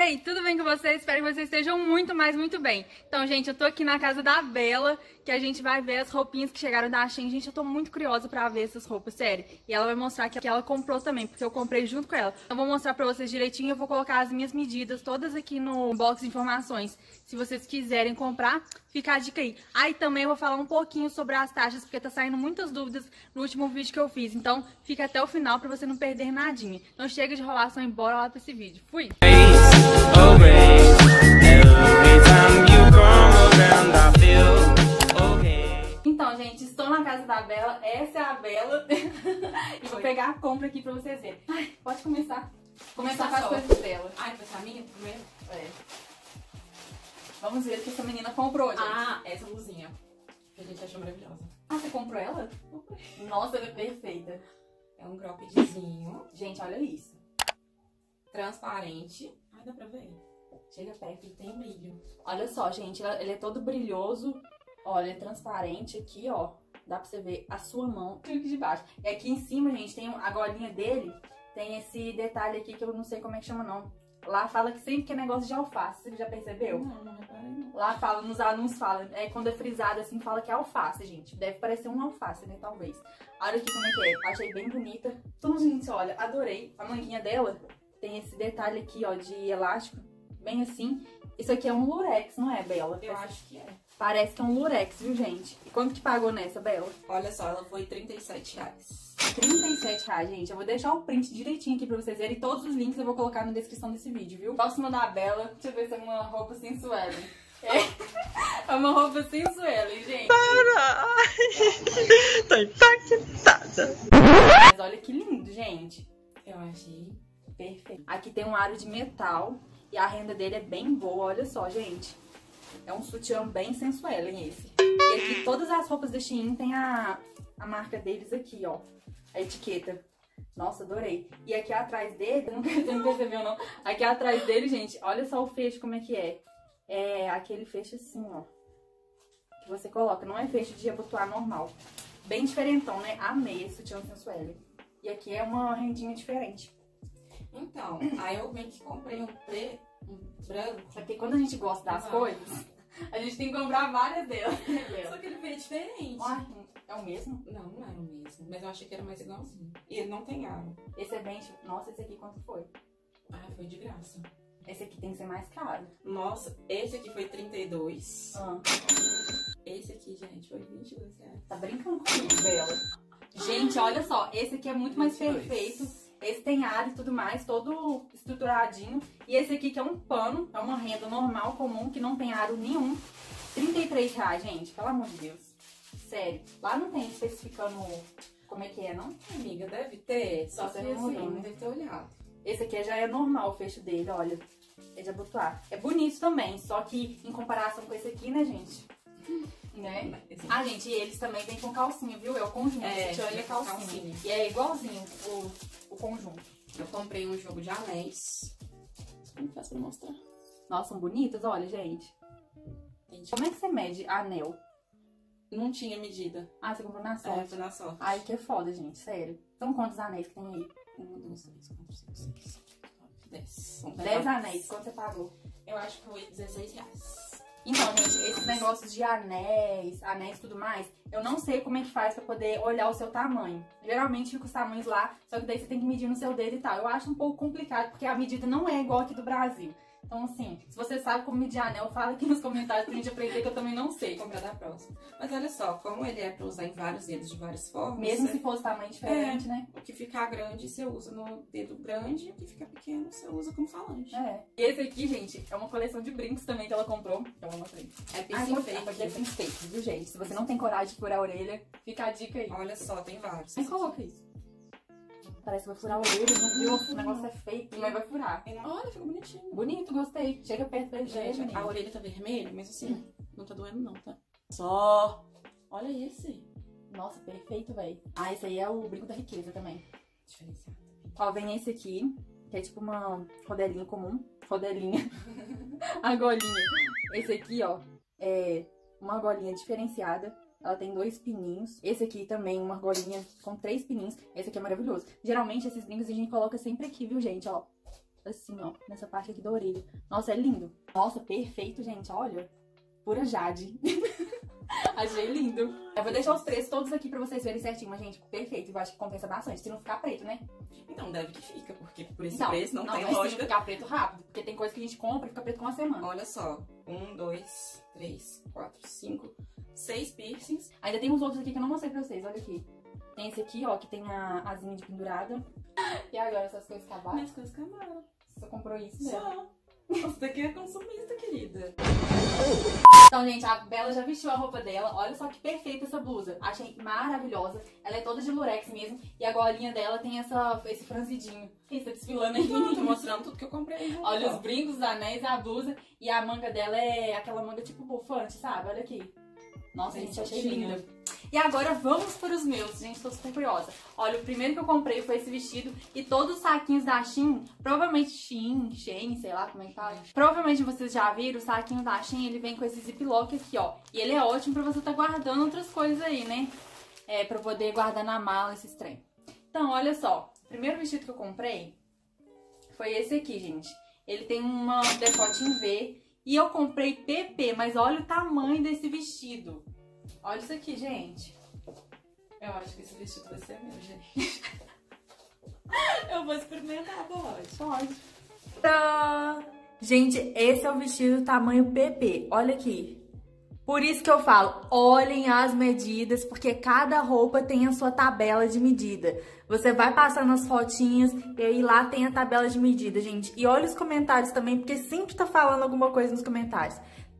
Hey, tudo bem com vocês? Espero que vocês estejam muito bem. Então, gente, eu tô aqui na casa da Bela, que a gente vai ver as roupinhas que chegaram da Shein. Gente, eu tô muito curiosa pra ver essas roupas, sério. E ela vai mostrar que ela comprou também, porque eu comprei junto com ela. Eu vou mostrar pra vocês direitinho, eu vou colocar as minhas medidas todas aqui no box de informações. Se vocês quiserem comprar, fica a dica aí. Aí também eu vou falar um pouquinho sobre as taxas, porque tá saindo muitas dúvidas no último vídeo que eu fiz. Então, fica até o final pra você não perder nadinha. Então chega de enrolação e bora lá pra esse vídeo. Fui! Então, gente, estou na casa da Bela. Essa é a Bela. E vou pegar a compra aqui pra vocês verem. Ai, pode começar. Começar com as coisas dela. Ai, vai ser a minha primeiro? É. Vamos ver o que essa menina comprou, gente. Ah, essa blusinha. Que a gente achou maravilhosa. Ah, você comprou ela? Nossa, ela é perfeita. É um croppedzinho. Gente, olha isso. Transparente. Ai, dá pra ver. Chega perto, ele tem brilho. Olha só, gente, ele é todo brilhoso. Olha, é transparente aqui, ó. Dá pra você ver a sua mão e aqui de baixo. E aqui em cima, gente, tem a golinha dele. Tem esse detalhe aqui que eu não sei como é que chama, não. Lá fala que sempre que é negócio de alface. Você já percebeu? Não reparei, não. Lá fala, nos anúncios fala. É, quando é frisado assim, fala que é alface, gente. Deve parecer uma alface, né? Talvez. Olha aqui como é que é. Achei bem bonita. Então, gente, olha, adorei. A manguinha dela tem esse detalhe aqui, ó, de elástico. Bem assim. Isso aqui é um lurex, não é, Bela? Eu acho que é. Parece que é um lurex, viu, gente? E quanto que pagou nessa, Bela? Olha só, ela foi R$37. R$37, gente. Eu vou deixar o print direitinho aqui pra vocês verem. Todos os links eu vou colocar na descrição desse vídeo, viu? Próxima da Bela. Deixa eu ver se é uma roupa sensual. É uma roupa sensual, gente. Para! Tô impactada. Mas olha que lindo, gente. Eu achei perfeito. Aqui tem um aro de metal. E a renda dele é bem boa, olha só, gente. É um sutiã bem sensual, hein, esse. E aqui todas as roupas da Shein tem a marca deles aqui, ó. A etiqueta. Nossa, adorei. E aqui atrás dele, não percebeu, não. Aqui atrás dele, gente, olha só o fecho como é que é. É aquele fecho assim, ó. Que você coloca, não é fecho de abotoar normal. Bem diferentão, né? Amei esse sutiã sensual. E aqui é uma rendinha diferente. Então, aí eu meio que comprei um preto, um branco. Porque quando a gente gosta das coisas, a gente tem que comprar várias delas. Só que ele veio diferente. Uai, é o mesmo? Não, não era o mesmo. Mas eu achei que era mais igualzinho. E ele não tem aro. Esse é bem tipo... Nossa, esse aqui quanto foi? Ah, foi de graça. Esse aqui tem que ser mais caro. Nossa, esse aqui foi 32. Ah. Esse aqui, gente, foi R$22. Tá brincando comigo, Bela? Gente, olha só. Esse aqui é muito mais perfeito. Esse tem área e tudo mais, todo estruturadinho. E esse aqui que é um pano, é uma renda normal, comum, que não tem aro nenhum. R$33, gente, pelo amor de Deus. Sério, lá não tem especificando como é que é, não? Amiga, deve ter, só você não olhou, né? Deve ter olhado. Esse aqui já é normal o fecho dele, olha. É de abotoar. É bonito também, só que em comparação com esse aqui, né, gente? Né? Ah, gente, e eles também vêm com calcinha, viu? É o conjunto, gente, olha a calcinha. E é igualzinho o conjunto. Eu comprei um jogo de anéis. Como faz pra mostrar? Nossa, são bonitas, olha, gente. Entendi. Como é que você mede anel? Não tinha medida. Ah, você comprou na sorte? É, foi na sorte. Ai, que foda, gente, sério. São quantos anéis que tem aí? 1, 2, 3, 4, 5, 6, 7, 8, 10. 10 anéis, quanto você pagou? Eu acho que foi R$16. Então, gente, esses negócios de anéis e tudo mais, eu não sei como é que faz pra poder olhar o seu tamanho. Geralmente fica os tamanhos lá, só que daí você tem que medir no seu dedo e tal. Eu acho um pouco complicado, porque a medida não é igual aqui do Brasil. Então, assim, se você sabe como medir anel, fala aqui nos comentários pra gente aprender, que eu também não sei. Comprar da próxima. Mas olha só, como ele é pra usar em vários dedos de várias formas... Mesmo se fosse tamanho diferente, né? O que ficar grande, você usa no dedo grande, e o que ficar pequeno, você usa como falange. É. E esse aqui, gente, é uma coleção de brincos também que ela comprou. Então, eu mostrei. É piercing fake. É piercing fake, viu, gente? Se você não tem coragem de furar a orelha, fica a dica aí. Olha só, tem vários. Mas coloca isso. Parece que vai furar o olho, o negócio é fake, mas vai furar. Olha, ficou bonitinho. Bonito, gostei. Chega perto da gente. A orelha tá vermelha, mas assim, não tá doendo não, tá? Só! Olha esse. Nossa, perfeito, velho. Ah, esse aí é o brinco da riqueza também. Diferenciado. Ó, vem esse aqui, que é tipo uma rodelinha comum. Rodelinha. A golinha. Esse aqui, ó, é uma golinha diferenciada. Ela tem 2 pininhos. Esse aqui também, uma argolinha com 3 pininhos. Esse aqui é maravilhoso. Geralmente, esses brincos a gente coloca sempre aqui, viu, gente? Ó, assim, ó, nessa parte aqui da orelha. Nossa, é lindo. Nossa, perfeito, gente, olha. Pura Jade. Achei lindo. Eu vou deixar os preços todos aqui pra vocês verem certinho, mas, gente, perfeito. Eu acho que compensa bastante, se não ficar preto, né? Então, deve que fica, porque por esse preço não tem lógica. Não, tem ficar preto rápido, porque tem coisa que a gente compra e fica preto com uma semana. Olha só, 1, 2, 3, 4, 5, 6 piercings. Ainda tem uns outros aqui que eu não mostrei pra vocês, olha aqui. Tem esse aqui, ó, que tem a asinha de pendurada. E agora essas coisas acabaram? Minhas coisas acabaram. Você comprou isso, né? Só. Nossa, daqui é consumista, querida. Então, gente, a Bela já vestiu a roupa dela. Olha só que perfeita essa blusa. Achei maravilhosa. Ela é toda de lurex mesmo. E a golinha dela tem esse franzidinho. Isso, tá desfilando aí. Tô mostrando tudo que eu comprei. Olha os brincos, os anéis, a blusa. E a manga dela é aquela manga tipo bufante, sabe? Olha aqui. Nossa, gente, achei linda. E agora vamos para os meus, gente, tô super curiosa. Olha, o primeiro que eu comprei foi esse vestido e todos os saquinhos da Shein, provavelmente Shein, sei lá como é que fala. Provavelmente vocês já viram, o saquinho da Shein, ele vem com esse ziplock aqui, ó. E ele é ótimo pra você tá guardando outras coisas aí, né? É, pra poder guardar na mala esses trem. Então, olha só, o primeiro vestido que eu comprei foi esse aqui, gente. Ele tem uma decote em V e eu comprei PP, mas olha o tamanho desse vestido. Olha isso aqui, gente. Eu acho que esse vestido vai ser meu, gente. Eu vou experimentar, pode? Pode. Tadã! Gente, esse é o vestido tamanho PP. Olha aqui. Por isso que eu falo, olhem as medidas, porque cada roupa tem a sua tabela de medida. Você vai passando as fotinhas e aí lá tem a tabela de medida, gente. E olha os comentários também, porque sempre tá falando alguma coisa nos comentários.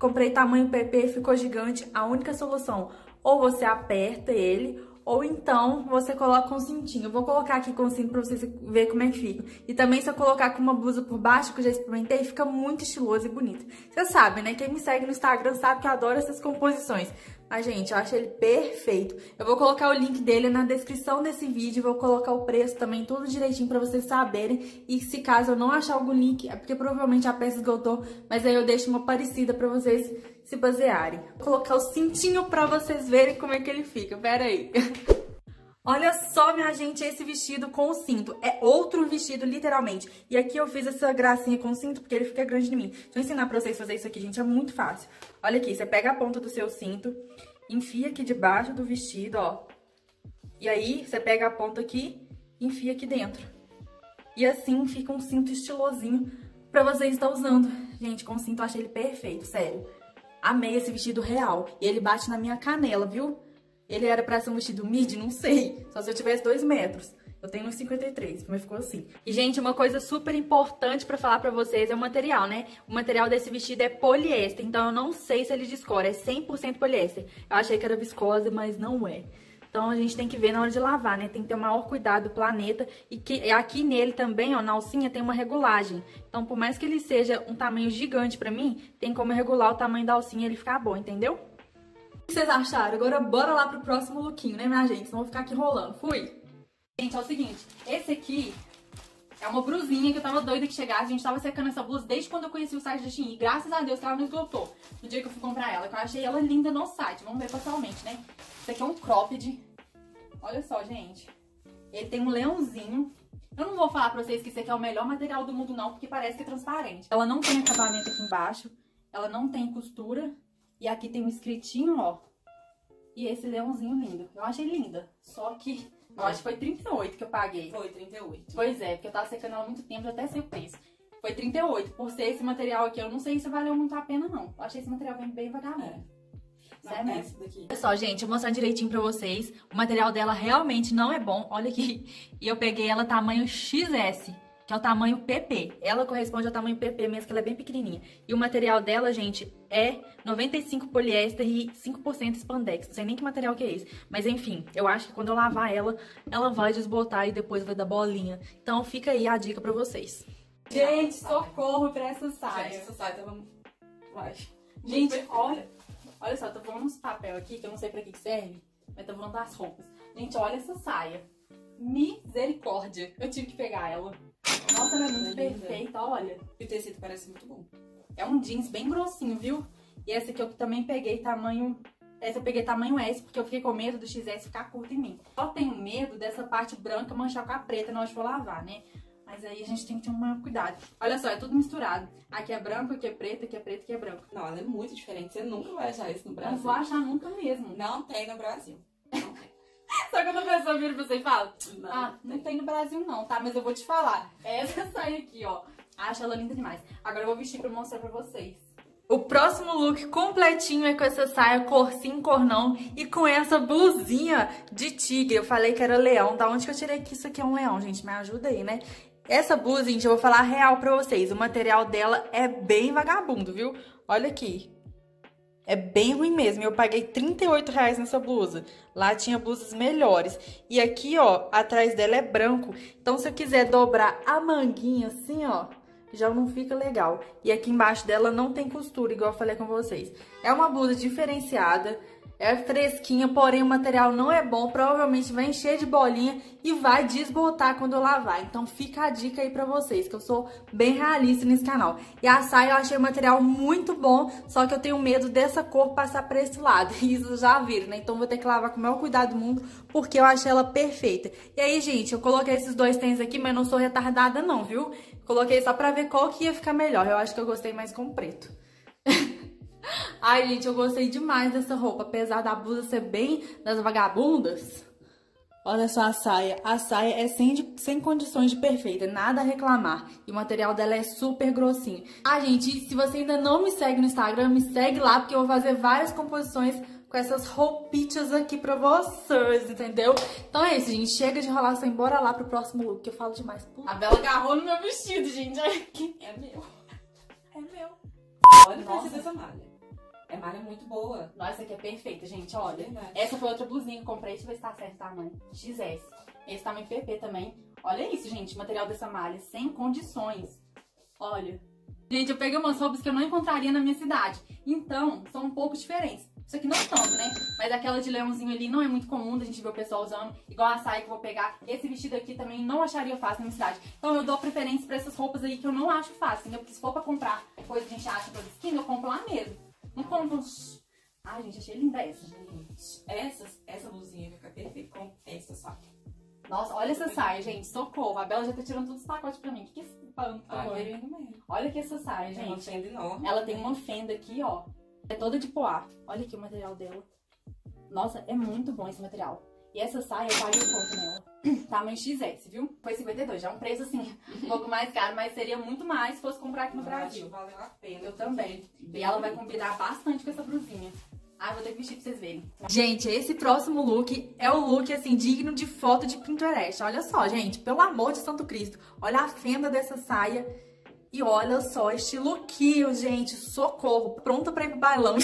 Comprei tamanho PP, ficou gigante. A única solução, ou você aperta ele, ou então você coloca com cintinho. Eu vou colocar aqui com cinto pra vocês verem como é que fica. E também se eu colocar com uma blusa por baixo, que eu já experimentei, fica muito estiloso e bonito. Vocês sabem, né? Quem me segue no Instagram sabe que eu adoro essas composições. Mas, gente, eu acho ele perfeito. Eu vou colocar o link dele na descrição desse vídeo, vou colocar o preço também, tudo direitinho pra vocês saberem. E se caso eu não achar algum link, é porque provavelmente a peça esgotou, mas aí eu deixo uma parecida pra vocês se basearem. Vou colocar o cintinho pra vocês verem como é que ele fica, pera aí. Olha só, minha gente, esse vestido com o cinto. É outro vestido, literalmente. E aqui eu fiz essa gracinha com o cinto, porque ele fica grande em mim. Deixa eu ensinar pra vocês fazer isso aqui, gente, é muito fácil. Olha aqui, você pega a ponta do seu cinto, enfia aqui debaixo do vestido, ó. E aí, você pega a ponta aqui, enfia aqui dentro. E assim fica um cinto estilosinho pra você estar usando. Gente, com o cinto eu achei ele perfeito, sério. Amei esse vestido real. E ele bate na minha canela, viu? Ele era pra ser um vestido midi? Não sei. Só se eu tivesse 2 metros. Eu tenho uns 53, mas ficou assim. E, gente, uma coisa super importante pra falar pra vocês é o material, né? O material desse vestido é poliéster, então eu não sei se ele descola. É 100% poliéster. Eu achei que era viscose, mas não é. Então a gente tem que ver na hora de lavar, né? Tem que ter o maior cuidado do planeta. E que aqui nele também, ó, na alcinha tem uma regulagem. Então por mais que ele seja um tamanho gigante pra mim, tem como regular o tamanho da alcinha e ele ficar bom, entendeu? O que vocês acharam? Agora bora lá pro próximo lookinho, né, minha gente? Senão eu vou ficar aqui rolando. Fui! Gente, é o seguinte, esse aqui é uma blusinha que eu tava doida que chegasse. A gente tava secando essa blusa desde quando eu conheci o site da Shein. E graças a Deus que ela não esgotou no dia que eu fui comprar ela, que eu achei ela linda no site. Vamos ver pessoalmente, né? Esse aqui é um cropped. Olha só, gente. Ele tem um leãozinho. Eu não vou falar pra vocês que esse aqui é o melhor material do mundo, não, porque parece que é transparente. Ela não tem acabamento aqui embaixo, ela não tem costura. E aqui tem um escritinho, ó. E esse leãozinho lindo. Eu achei linda. Só que eu acho que foi 38 que eu paguei. Foi 38. Pois é, porque eu tava secando ela há muito tempo, já até sei o preço. Foi 38. Por ser esse material aqui, eu não sei se valeu muito a pena, não. Eu achei esse material bem vagabundo. É. Pessoal, gente, eu vou mostrar direitinho pra vocês. O material dela realmente não é bom. Olha aqui. E eu peguei ela tamanho XS, que é o tamanho PP. Ela corresponde ao tamanho PP mesmo, que ela é bem pequenininha. E o material dela, gente, é 95% poliéster e 5% spandex. Não sei nem que material que é esse. Mas, enfim, eu acho que quando eu lavar ela, ela vai desbotar e depois vai dar bolinha. Então, fica aí a dica pra vocês. Gente, socorro pra essa saia. Gente, essa saia tava... Vai. Gente, perfeita. Olha só, eu tô falando uns papel aqui, que eu não sei pra que serve, mas tô falando das roupas. Gente, olha essa saia. Misericórdia. Eu tive que pegar ela. Nossa, ela é muito perfeita, olha. E o tecido parece muito bom. É um jeans bem grossinho, viu? E essa aqui eu também peguei tamanho... Essa eu peguei tamanho S, porque eu fiquei com medo do XS ficar curto em mim. Só tenho medo dessa parte branca manchar com a preta na hora de for lavar, né? Mas aí a gente tem que ter um maior cuidado. Olha só, é tudo misturado. Aqui é branco, aqui é preto, aqui é preto, aqui é branco. Não, ela é muito diferente. Você nunca vai achar isso no Brasil. Não vou achar nunca mesmo. Não tem no Brasil. Não tem. Só quando a pessoa vira pra você e fala, não, ah, não tem no Brasil não, tá? Mas eu vou te falar. Essa saia aqui, ó. Acho ela linda demais. Agora eu vou vestir pra mostrar pra vocês. O próximo look completinho é com essa saia cor sim, cor não e com essa blusinha de tigre. Eu falei que era leão. Da onde que eu tirei que isso aqui é um leão, gente? Me ajuda aí, né? Essa blusa, gente, eu vou falar real pra vocês. O material dela é bem vagabundo, viu? Olha aqui. É bem ruim mesmo. Eu paguei R$38 nessa blusa. Lá tinha blusas melhores. E aqui, ó, atrás dela é branco. Então, se eu quiser dobrar a manguinha assim, ó, já não fica legal. E aqui embaixo dela não tem costura, igual eu falei com vocês. É uma blusa diferenciada. É fresquinha, porém o material não é bom, provavelmente vai encher de bolinha e vai desbotar quando eu lavar. Então fica a dica aí pra vocês, que eu sou bem realista nesse canal. E a saia eu achei o material muito bom, só que eu tenho medo dessa cor passar pra esse lado. E isso já viram, né? Então vou ter que lavar com o maior cuidado do mundo, porque eu achei ela perfeita. E aí, gente, eu coloquei esses dois tênis aqui, mas não sou retardada não, viu? Coloquei só pra ver qual que ia ficar melhor. Eu acho que eu gostei mais com o preto. Ai, gente, eu gostei demais dessa roupa, apesar da blusa ser bem das vagabundas. Olha só a saia. A saia é sem condições de perfeita, nada a reclamar. E o material dela é super grossinho. Ah, gente, se você ainda não me segue no Instagram, me segue lá, porque eu vou fazer várias composições com essas roupitas aqui pra vocês, entendeu? Então é isso, gente. Chega de enrolação e bora lá pro próximo look, que eu falo demais. A Bela agarrou no meu vestido, gente. É meu. É meu. Olha o preço dessa malha. É malha muito boa. Nossa, aqui é perfeita, gente, olha. É essa foi outra blusinha que eu comprei, deixa eu ver se tá certo o tamanho. XS. Esse tamanho PP também. Olha isso, gente, o material dessa malha, sem condições. Olha. Gente, eu peguei umas roupas que eu não encontraria na minha cidade. Então, são um pouco diferentes. Isso aqui não é tanto, né? Mas aquela de leãozinho ali não é muito comum da gente ver o pessoal usando. Igual a saia que eu vou pegar. Esse vestido aqui também não acharia fácil na minha cidade. Então eu dou preferência pra essas roupas aí que eu não acho fácil, entendeu? Porque se for pra comprar coisa que a gente acha pra esquina, eu compro lá mesmo. Não compro. Ai, gente, achei linda essa. Gente, essa blusinha vai ficar perfeita com essa saia. Nossa, olha essa saia, gente. Socorro. A Bela já tá tirando todos os pacotes pra mim. Que espanto. Olha que essa saia, gente. É uma fenda enorme. Ela tem uma fenda aqui, ó. É toda de poá. Olha aqui o material dela. Nossa, é muito bom esse material. E essa saia, eu paguei um pouco nela. Tamanho XS, viu? Foi 52. Já é um preço, assim, um pouco mais caro. Mas seria muito mais se fosse comprar aqui no Brasil. Valeu a pena. Eu também. E ela vai combinar bastante com essa blusinha. Ah, vou ter que vestir pra vocês verem. Gente, esse próximo look é um look, assim, digno de foto de Pinterest. Olha só, gente. Pelo amor de Santo Cristo. Olha a fenda dessa saia. E olha só este lookinho, gente. Socorro. Pronta pra ir pro bailão.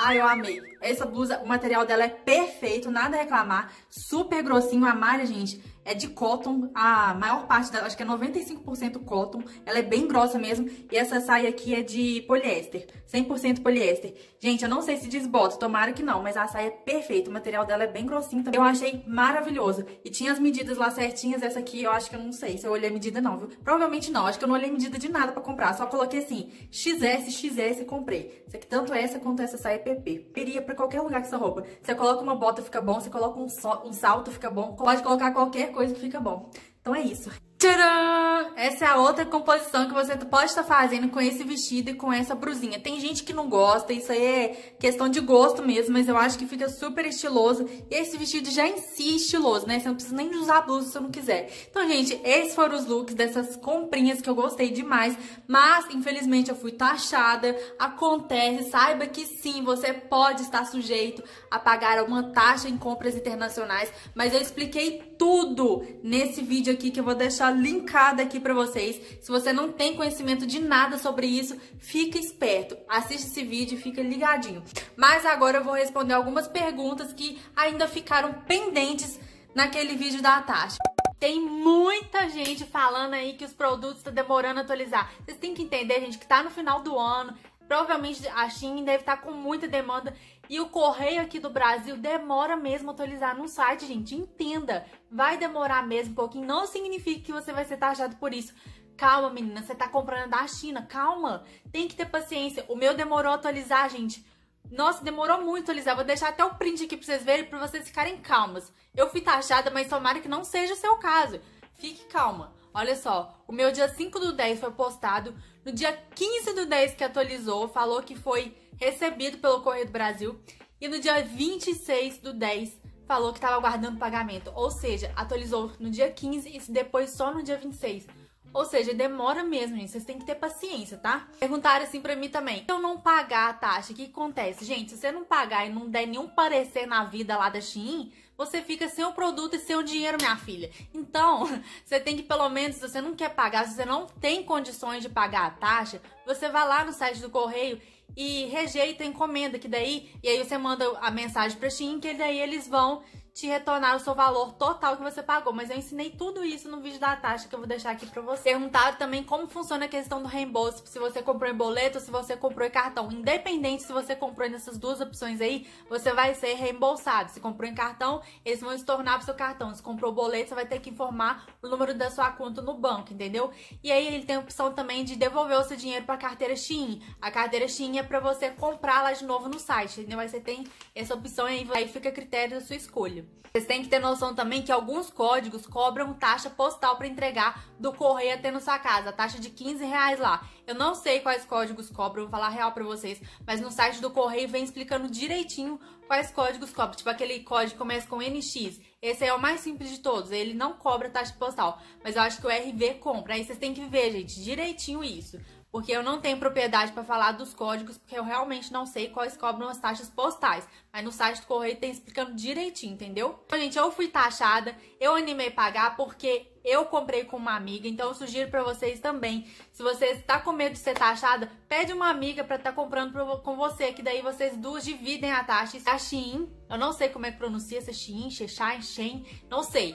Ai, eu amei. Essa blusa, o material dela é perfeito, nada a reclamar. Super grossinho. A malha, gente, é de cotton. A maior parte dela, acho que é 95% cotton. Ela é bem grossa mesmo. E essa saia aqui é de poliéster. 100% poliéster. Gente, eu não sei se desbota, tomara que não. Mas a saia é perfeita. O material dela é bem grossinho também. Eu achei maravilhoso. E tinha as medidas lá certinhas. Essa aqui, eu acho que eu não sei se eu olhei a medida não, viu? Provavelmente não. Acho que eu não olhei a medida de nada pra comprar. Só coloquei assim, XS, XS e comprei. Isso aqui, tanto essa quanto essa saia é PP. Peria pra qualquer lugar com essa roupa. Você coloca uma bota, fica bom. Você coloca um salto, fica bom. Pode colocar qualquer coisa que fica bom. Então é isso. Tcharam! Essa é a outra composição que você pode estar fazendo com esse vestido e com essa blusinha. Tem gente que não gosta, isso aí é questão de gosto mesmo, mas eu acho que fica super estiloso. E esse vestido já em si é estiloso, né? Você não precisa nem usar blusa se você não quiser. Então, gente, esses foram os looks dessas comprinhas que eu gostei demais, mas, infelizmente, eu fui taxada. Acontece, saiba que sim, você pode estar sujeito a pagar alguma taxa em compras internacionais, mas eu expliquei tudo nesse vídeo aqui que eu vou deixar linkada aqui pra vocês. Se você não tem conhecimento de nada sobre isso, fica esperto, assiste esse vídeo e fica ligadinho. Mas agora eu vou responder algumas perguntas que ainda ficaram pendentes naquele vídeo da taxa. Tem muita gente falando aí que os produtos estão demorando a atualizar. Vocês têm que entender, gente, que tá no final do ano. Provavelmente a Shein deve estar com muita demanda. E o correio aqui do Brasil demora mesmo a atualizar no site, gente. Entenda. Vai demorar mesmo um pouquinho. Não significa que você vai ser taxado por isso. Calma, menina. Você tá comprando da China. Calma. Tem que ter paciência. O meu demorou a atualizar, gente. Nossa, demorou muito a atualizar. Vou deixar até o print aqui pra vocês verem, pra vocês ficarem calmas. Eu fui taxada, mas tomara que não seja o seu caso. Fique calma. Olha só, o meu dia 5/10 foi postado, no dia 15/10 que atualizou, falou que foi recebido pelo Correio do Brasil, e no dia 26/10 falou que estava aguardando pagamento, ou seja, atualizou no dia 15 e depois só no dia 26. Ou seja, demora mesmo, gente. Vocês têm que ter paciência, tá? Perguntaram assim pra mim também. Se eu não pagar a taxa, o que acontece? Gente, se você não pagar e não der nenhum parecer na vida lá da Shein, você fica sem o produto e sem o dinheiro, minha filha. Então, você tem que, pelo menos, se você não quer pagar, se você não tem condições de pagar a taxa, você vai lá no site do Correio e rejeita a encomenda, que daí... E aí você manda a mensagem pra Shein, que daí eles vão te retornar o seu valor total que você pagou. Mas eu ensinei tudo isso no vídeo da taxa, que eu vou deixar aqui pra você. Perguntaram também como funciona a questão do reembolso, se você comprou em boleto ou se você comprou em cartão. Independente se você comprou nessas duas opções aí, você vai ser reembolsado. Se comprou em cartão, eles vão estornar pro seu cartão. Se comprou boleto, você vai ter que informar o número da sua conta no banco, entendeu? E aí ele tem a opção também de devolver o seu dinheiro pra carteira Shein. A carteira Shein é pra você comprar lá de novo no site, entendeu? Aí você tem essa opção e aí fica a critério da sua escolha. Vocês têm que ter noção também que alguns códigos cobram taxa postal para entregar do correio até na sua casa, a taxa de R$15 lá. Eu não sei quais códigos cobram, vou falar real pra vocês, mas no site do correio vem explicando direitinho quais códigos cobram. Tipo aquele código que começa com NX, esse aí é o mais simples de todos, ele não cobra taxa postal, mas eu acho que o RV compra. Aí vocês têm que ver, gente, direitinho isso. Porque eu não tenho propriedade para falar dos códigos, porque eu realmente não sei quais cobram as taxas postais. Mas no site do Correio tem explicando direitinho, entendeu? Então, gente, eu fui taxada, eu animei pagar porque eu comprei com uma amiga. Então, eu sugiro para vocês também, se você está com medo de ser taxada, pede uma amiga para estar comprando com você, que daí vocês duas dividem a taxa. A Shein, eu não sei como é que pronuncia, se é Shein, Shein, Shein, não sei.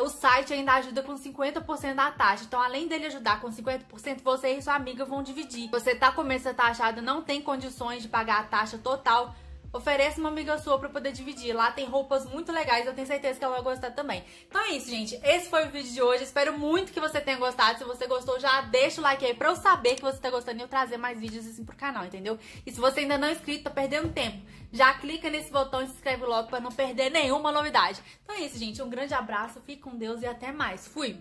O site ainda ajuda com 50% da taxa. Então, além dele ajudar com 50%, você e sua amiga vão dividir. Você tá com medo de ser taxado, não tem condições de pagar a taxa total, ofereça uma amiga sua pra poder dividir. Lá tem roupas muito legais, eu tenho certeza que ela vai gostar também. Então é isso, gente. Esse foi o vídeo de hoje. Espero muito que você tenha gostado. Se você gostou, já deixa o like aí pra eu saber que você tá gostando e eu trazer mais vídeos assim pro canal, entendeu? E se você ainda não é inscrito, tá perdendo tempo, já clica nesse botão e se inscreve logo pra não perder nenhuma novidade. Então é isso, gente. Um grande abraço, fique com Deus e até mais. Fui!